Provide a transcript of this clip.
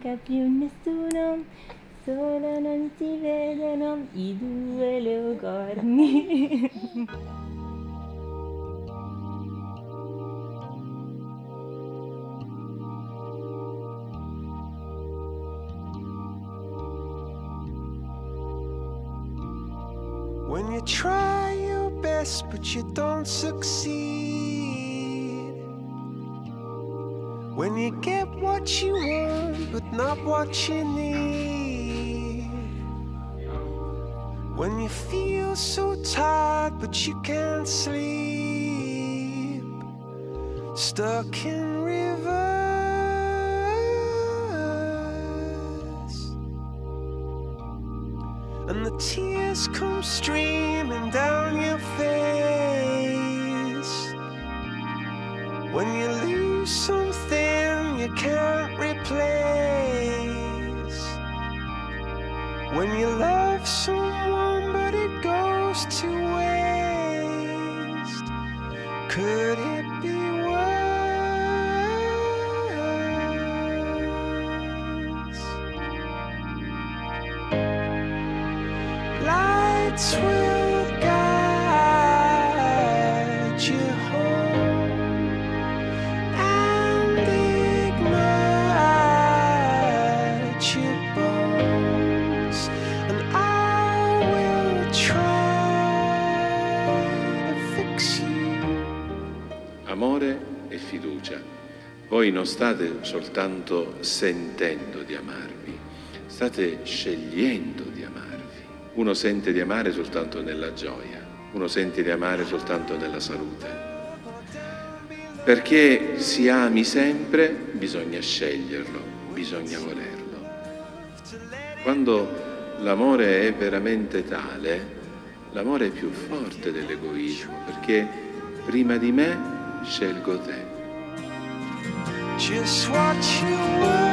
manca più nessuno, solo non si vedono i due leucorni. When you try your best but you don't succeed, when you get what you want but not what you need, when you feel so tired but you can't sleep, stuck in reverse, and the tears come streaming down your face. When you lose something you can't replace, when you love someone but it goes to waste, could it be lights will guide you home and ignite your bones, and I will try to fix you. Amore e fiducia. Voi non state soltanto sentendo di amarvi, state scegliendo di amarvi. Uno sente di amare soltanto nella gioia, uno sente di amare soltanto nella salute. Perché si ami sempre bisogna sceglierlo, bisogna volerlo. Quando l'amore è veramente tale, l'amore è più forte dell'egoismo, perché prima di me scelgo te.